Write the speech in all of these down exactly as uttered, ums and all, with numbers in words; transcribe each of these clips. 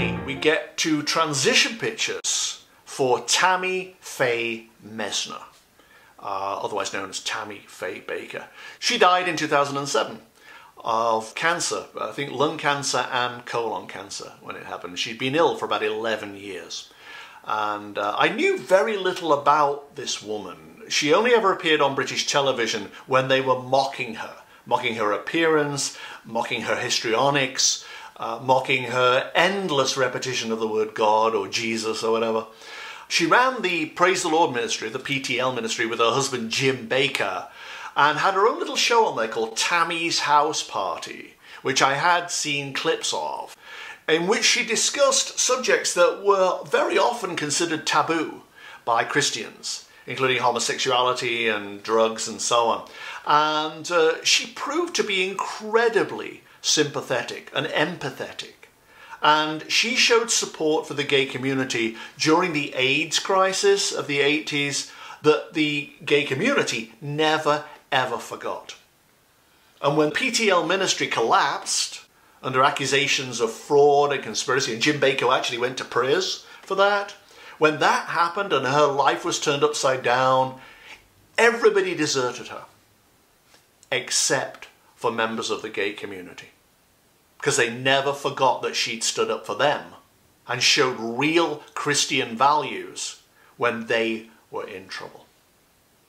finally, we get to transition pictures for Tammy Faye Messner, uh, otherwise known as Tammy Faye Bakker. She died in two thousand seven of cancer, I think lung cancer and colon cancer when it happened. She'd been ill for about eleven years. And uh, I knew very little about this woman. She only ever appeared on British television when they were mocking her. Mocking her appearance, mocking her histrionics, uh, mocking her endless repetition of the word God or Jesus or whatever. She ran the Praise the Lord ministry, the P T L ministry, with her husband Jim Bakker, and had her own little show on there called Tammy's House Party, which I had seen clips of, in which she discussed subjects that were very often considered taboo by Christians, including homosexuality and drugs and so on. And uh, she proved to be incredibly sympathetic and empathetic. And she showed support for the gay community during the AIDS crisis of the eighties that the gay community never, ever forgot. And when P T L ministry collapsed under accusations of fraud and conspiracy, and Jim Bakker actually went to prison for that, when that happened and her life was turned upside down, everybody deserted her, except for members of the gay community, because they never forgot that she'd stood up for them and showed real Christian values when they were in trouble.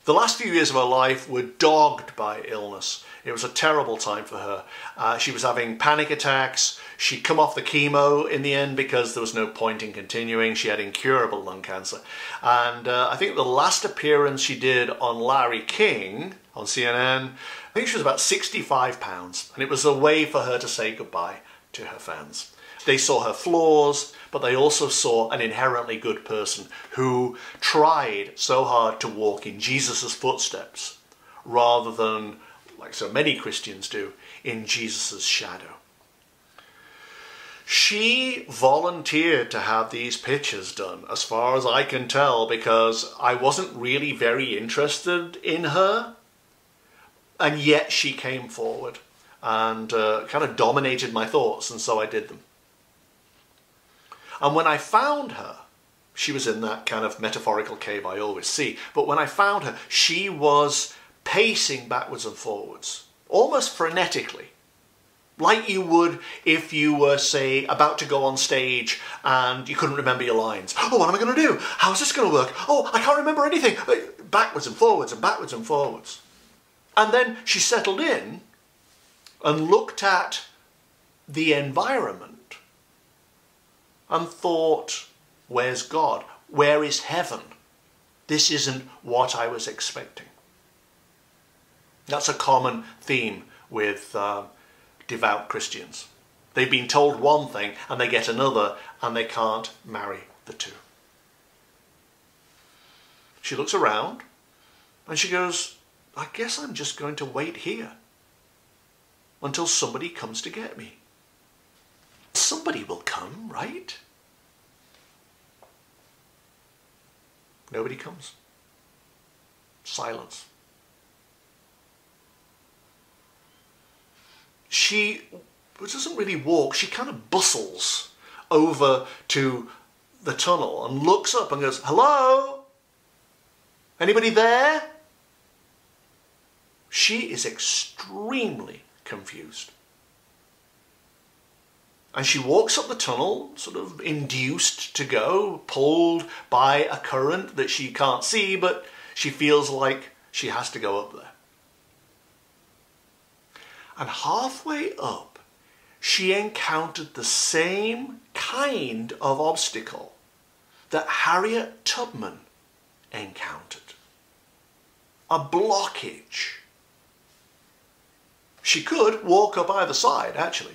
The last few years of her life were dogged by illness. It was a terrible time for her. Uh, she was having panic attacks. She'd come off the chemo in the end because there was no point in continuing. She had incurable lung cancer. And uh, I think the last appearance she did on Larry King, on C N N, I think she was about sixty-five pounds. And it was a way for her to say goodbye to her fans. They saw her flaws, but they also saw an inherently good person who tried so hard to walk in Jesus' footsteps rather than, like so many Christians do, in Jesus' shadow. She volunteered to have these pictures done, as far as I can tell, because I wasn't really very interested in her, and yet she came forward and uh, kind of dominated my thoughts, and so I did them. And when I found her, she was in that kind of metaphorical cave I always see, but when I found her, she was pacing backwards and forwards, almost frenetically, like you would if you were, say, about to go on stage and you couldn't remember your lines. Oh, what am I going to do? How's this going to work? Oh, I can't remember anything. Backwards and forwards and backwards and forwards. And then she settled in and looked at the environment and thought, where's God? Where is heaven? This isn't what I was expecting. That's a common theme with uh, devout Christians. They've been told one thing and they get another, and they can't marry the two. She looks around and she goes, I guess I'm just going to wait here until somebody comes to get me. Somebody will come, right? Nobody comes. Silence. She doesn't really walk. She kind of bustles over to the tunnel and looks up and goes, hello? Anybody there? She is extremely confused. And she walks up the tunnel, sort of induced to go, pulled by a current that she can't see, but she feels like she has to go up there. And halfway up, she encountered the same kind of obstacle that Harriet Tubman encountered. A blockage. She could walk up either side, actually.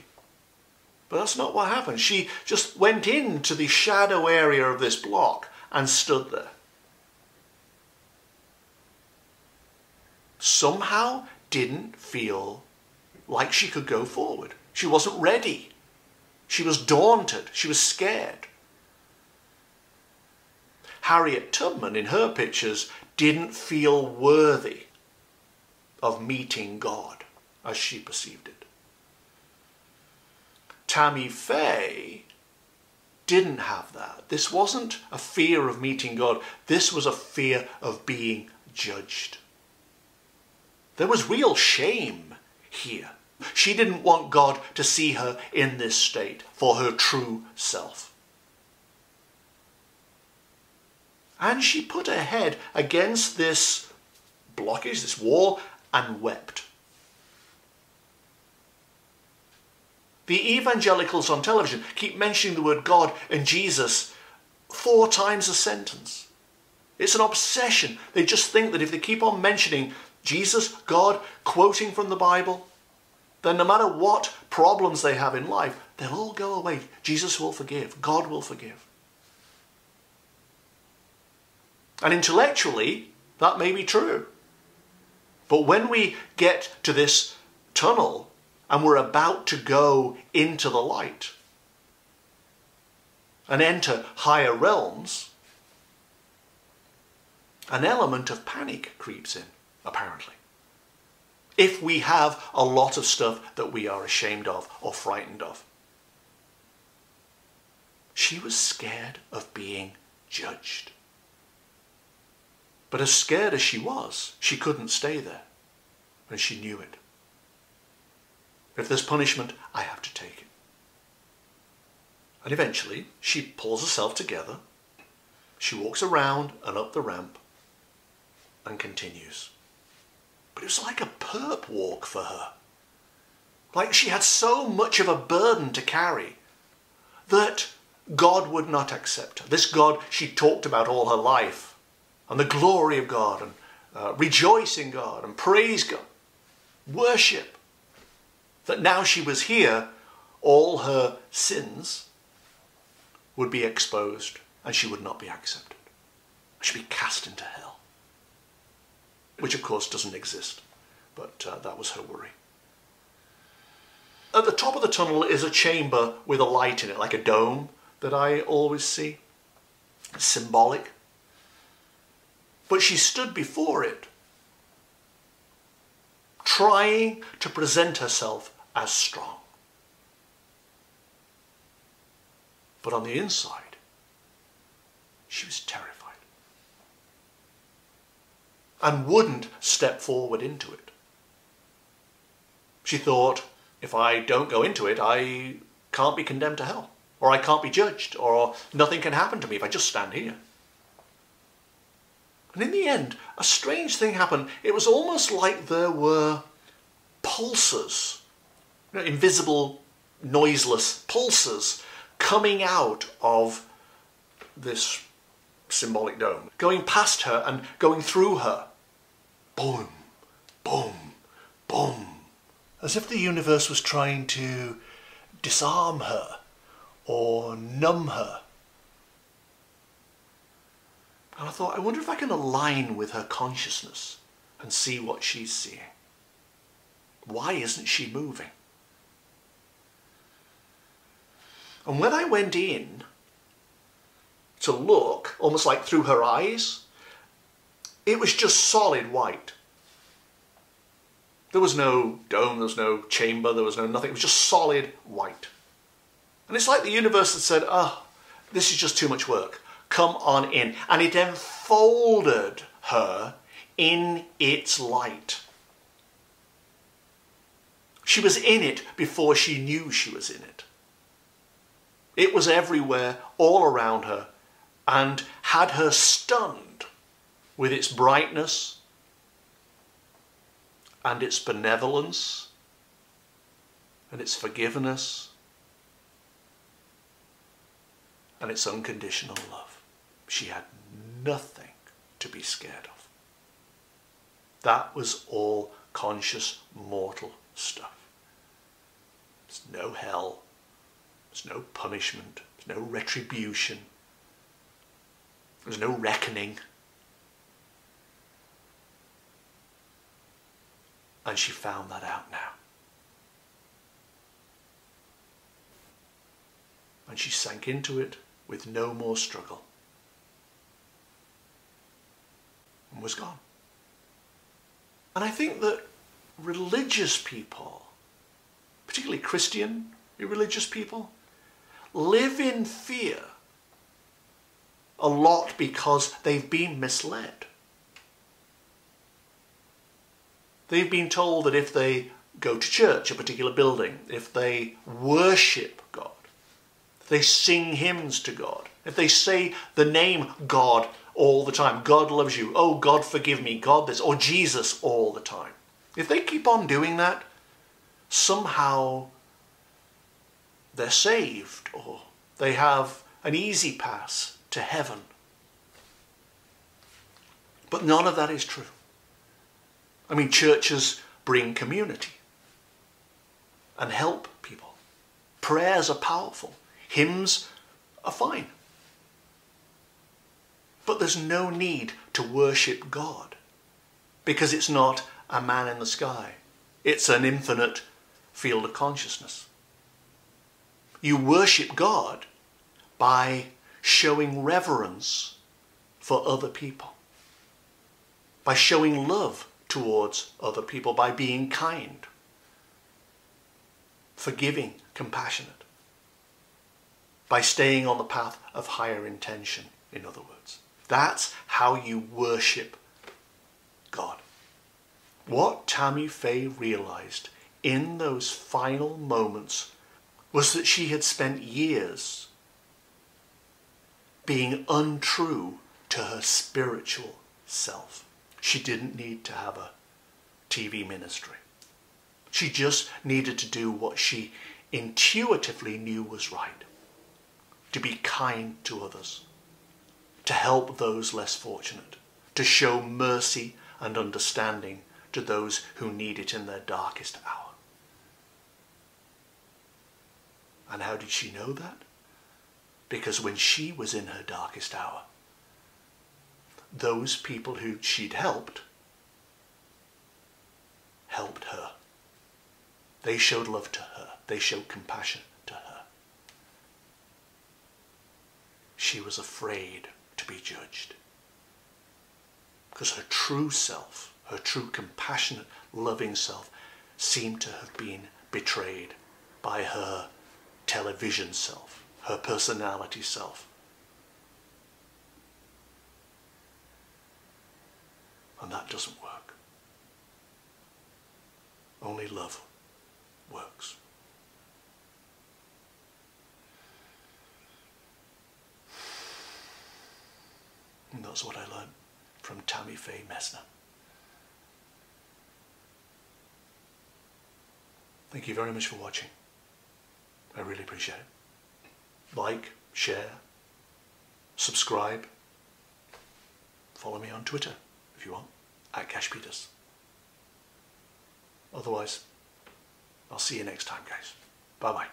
But that's not what happened. She just went into the shadow area of this block and stood there. Somehow didn't feel like she could go forward. She wasn't ready. She was daunted. She was scared. Harriet Tubman, in her pictures, didn't feel worthy of meeting God as she perceived it. Tammy Faye didn't have that. This wasn't a fear of meeting God. This was a fear of being judged. There was real shame here. She didn't want God to see her in this state for her true self. And she put her head against this blockage, this wall, and wept. The evangelicals on television keep mentioning the word God and Jesus four times a sentence. It's an obsession. They just think that if they keep on mentioning Jesus, God, quoting from the Bible, then no matter what problems they have in life, they'll all go away. Jesus will forgive. God will forgive. And intellectually, that may be true. But when we get to this tunnel and we're about to go into the light and enter higher realms, an element of panic creeps in, apparently. If we have a lot of stuff that we are ashamed of or frightened of. She was scared of being judged. But as scared as she was, she couldn't stay there. And she knew it. If there's punishment, I have to take it. And eventually, she pulls herself together. She walks around and up the ramp and continues. But it was like a perp walk for her. Like she had so much of a burden to carry that God would not accept her. This God she talked about all her life, and the glory of God, and uh, rejoice in God, and praise God, worship. That now she was here, all her sins would be exposed, and she would not be accepted. She'd be cast into hell, which of course doesn't exist, but uh, that was her worry. At the top of the tunnel is a chamber with a light in it, like a dome that I always see. It's symbolic. But she stood before it, trying to present herself as strong. But on the inside, she was terrified and wouldn't step forward into it. She thought, if I don't go into it, I can't be condemned to hell, or I can't be judged, or nothing can happen to me if I just stand here. And in the end, a strange thing happened. It was almost like there were pulses, you know, invisible, noiseless pulses coming out of this symbolic dome, going past her and going through her. Boom, boom, boom. As if the universe was trying to disarm her or numb her. And I thought, I wonder if I can align with her consciousness and see what she's seeing. Why isn't she moving? And when I went in to look, almost like through her eyes, it was just solid white. There was no dome, there was no chamber, there was no nothing. It was just solid white. And it's like the universe had said, oh, this is just too much work. Come on in. And it enfolded her in its light. She was in it before she knew she was in it. It was everywhere, all around her, and had her stunned with its brightness and its benevolence and its forgiveness and its unconditional love. She had nothing to be scared of. That was all conscious, mortal stuff. There's no hell. There's no punishment. There's no retribution. There's no reckoning. And she found that out now. And she sank into it with no more struggle. Was gone. And I think that religious people, particularly Christian religious people, live in fear a lot because they've been misled. They've been told that if they go to church, a particular building, if they worship God, if they sing hymns to God, if they say the name God all the time, God loves you, oh God forgive me, God this, or Jesus all the time, if they keep on doing that, somehow they're saved or they have an easy pass to heaven. But none of that is true. I mean, churches bring community and help people. Prayers are powerful. Hymns are fine. But there's no need to worship God because it's not a man in the sky. It's an infinite field of consciousness. You worship God by showing reverence for other people, by showing love towards other people, by being kind, forgiving, compassionate, by staying on the path of higher intention, in other words. That's how you worship God. What Tammy Faye realized in those final moments was that she had spent years being untrue to her spiritual self. She didn't need to have a T V ministry. She just needed to do what she intuitively knew was right. To be kind to others. To help those less fortunate. To show mercy and understanding to those who need it in their darkest hour. And how did she know that? Because when she was in her darkest hour, those people who she'd helped, helped her. They showed love to her. They showed compassion to her. She was afraid to be judged. Because her true self, her true compassionate, loving self, seemed to have been betrayed by her television self, her personality self. And that doesn't work. Only love works. And that's what I learned from Tammy Faye Messner. Thank you very much for watching. I really appreciate it. Like, share, subscribe. Follow me on Twitter if you want, at Cash Peters. Otherwise, I'll see you next time, guys. Bye-bye.